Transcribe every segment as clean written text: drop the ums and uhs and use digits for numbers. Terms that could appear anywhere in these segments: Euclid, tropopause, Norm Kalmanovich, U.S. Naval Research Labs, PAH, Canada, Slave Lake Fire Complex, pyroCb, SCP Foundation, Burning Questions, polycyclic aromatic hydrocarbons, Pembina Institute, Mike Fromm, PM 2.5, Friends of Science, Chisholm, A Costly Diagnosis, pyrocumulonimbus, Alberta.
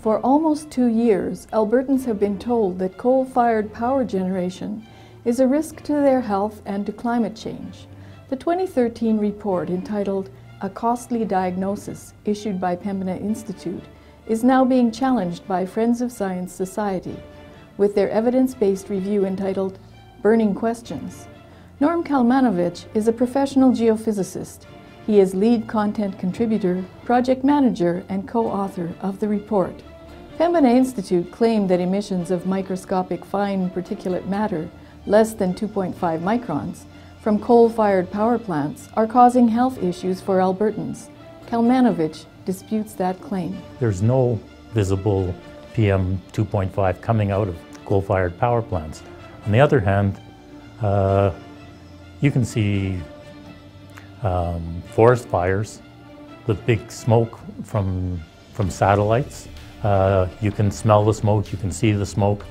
For almost 2 years, Albertans have been told that coal-fired power generation is a risk to their health and to climate change. The 2013 report entitled A Costly Diagnosis, issued by Pembina Institute, is now being challenged by Friends of Science Society with their evidence-based review entitled Burning Questions. Norm Kalmanovich is a professional geophysicist. He is lead content contributor, project manager, and co-author of the report. Pembina Institute claimed that emissions of microscopic fine particulate matter, less than 2.5 microns, from coal-fired power plants are causing health issues for Albertans. Kalmanovich disputes that claim. There's no visible PM 2.5 coming out of coal-fired power plants. On the other hand, you can see forest fires, the big smoke from satellites. You can smell the smoke, you can see the smoke.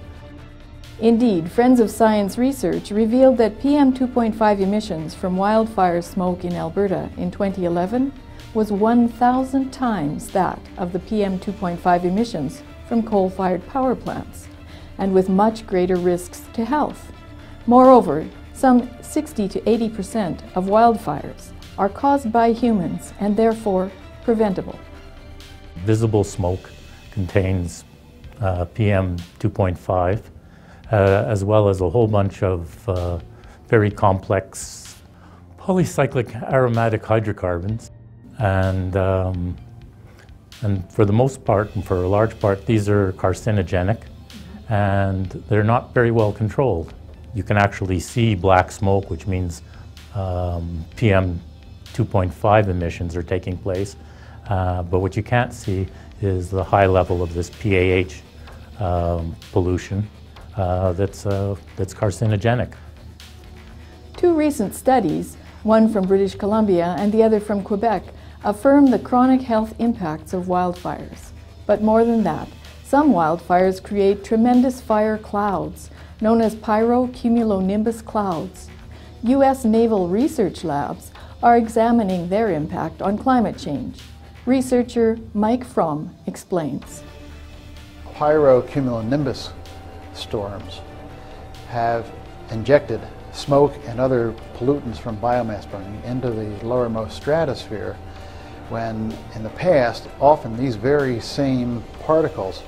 Indeed, Friends of Science research revealed that PM 2.5 emissions from wildfire smoke in Alberta in 2011 was 1,000 times that of the PM 2.5 emissions from coal-fired power plants, and with much greater risks to health. Moreover, some 60% to 80% of wildfires are caused by humans and therefore preventable. Visible smoke contains PM 2.5 as well as a whole bunch of very complex polycyclic aromatic hydrocarbons, and for the most part, and for a large part, these are carcinogenic and they're not very well controlled. You can actually see black smoke, which means PM 2.5 emissions are taking place, but what you can't see is the high level of this PAH pollution that's carcinogenic. Two recent studies, one from British Columbia and the other from Quebec, affirm the chronic health impacts of wildfires. But more than that, some wildfires create tremendous fire clouds, known as pyrocumulonimbus clouds. U.S. Naval Research Labs are examining their impact on climate change. Researcher Mike Fromm explains. Pyrocumulonimbus storms have injected smoke and other pollutants from biomass burning into the lowermost stratosphere, when in the past often these very same particles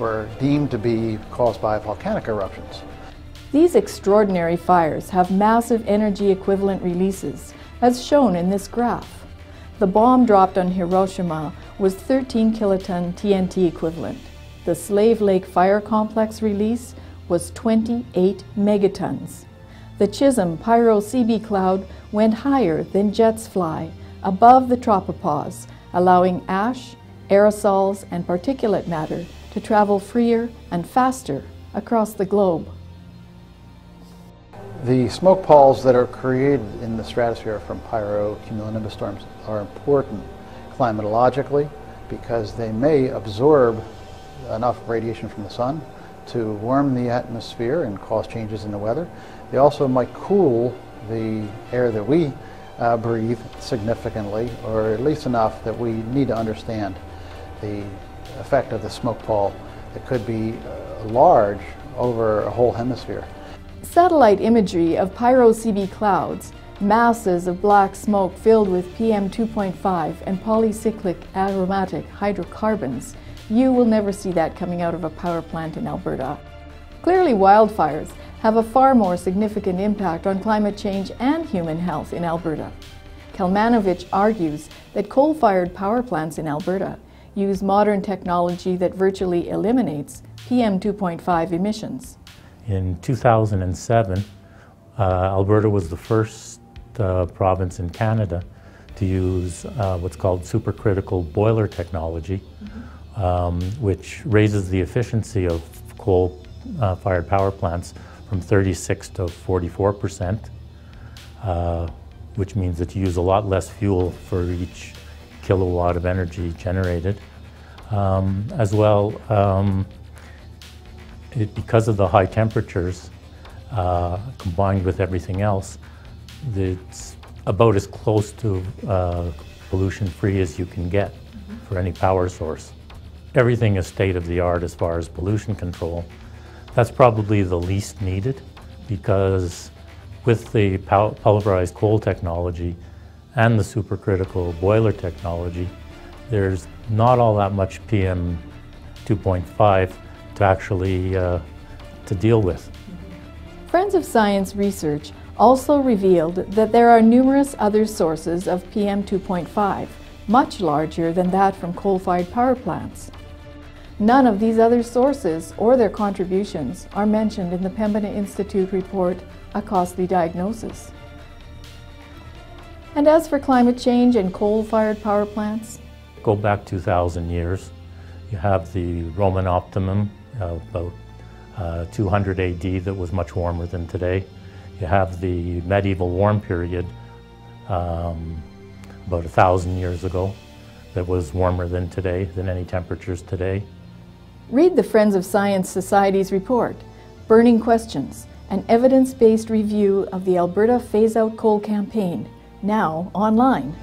were deemed to be caused by volcanic eruptions. These extraordinary fires have massive energy equivalent releases, as shown in this graph. The bomb dropped on Hiroshima was 13 kiloton TNT equivalent. The Slave Lake Fire Complex release was 28 megatons. The Chisholm pyroCb cloud went higher than jets fly, above the tropopause, allowing ash, aerosols, and particulate matter to travel freer and faster across the globe. The smoke palls that are created in the stratosphere from pyrocumulonimbus storms are important climatologically because they may absorb enough radiation from the sun to warm the atmosphere and cause changes in the weather. They also might cool the air that we breathe significantly, or at least enough that we need to understand the effect of the smoke pall that could be large over a whole hemisphere. Satellite imagery of pyroCb clouds, masses of black smoke filled with PM 2.5 and polycyclic aromatic hydrocarbons. You will never see that coming out of a power plant in Alberta. Clearly, wildfires have a far more significant impact on climate change and human health in Alberta. Kalmanovich argues that coal-fired power plants in Alberta use modern technology that virtually eliminates PM 2.5 emissions. In 2007, Alberta was the first province in Canada to use what's called supercritical boiler technology, which raises the efficiency of coal-fired power plants from 36% to 44%, which means that you use a lot less fuel for each kilowatt of energy generated. As well, because of the high temperatures combined with everything else, it's about as close to pollution-free as you can get for any power source. Everything is state of the art as far as pollution control. That's probably the least needed because with the pulverized coal technology and the supercritical boiler technology, there's not all that much PM 2.5 to actually to deal with. Friends of Science research also revealed that there are numerous other sources of PM 2.5, much larger than that from coal-fired power plants. None of these other sources or their contributions are mentioned in the Pembina Institute report, A Costly Diagnosis. And as for climate change and coal-fired power plants? Go back 2,000 years. You have the Roman optimum, about 200 AD, that was much warmer than today. You have the medieval warm period, about 1,000 years ago, that was warmer than today, than any temperatures today. Read the Friends of Science Society's report, Burning Questions, an evidence-based review of the Alberta Phase Out Coal Campaign, now online.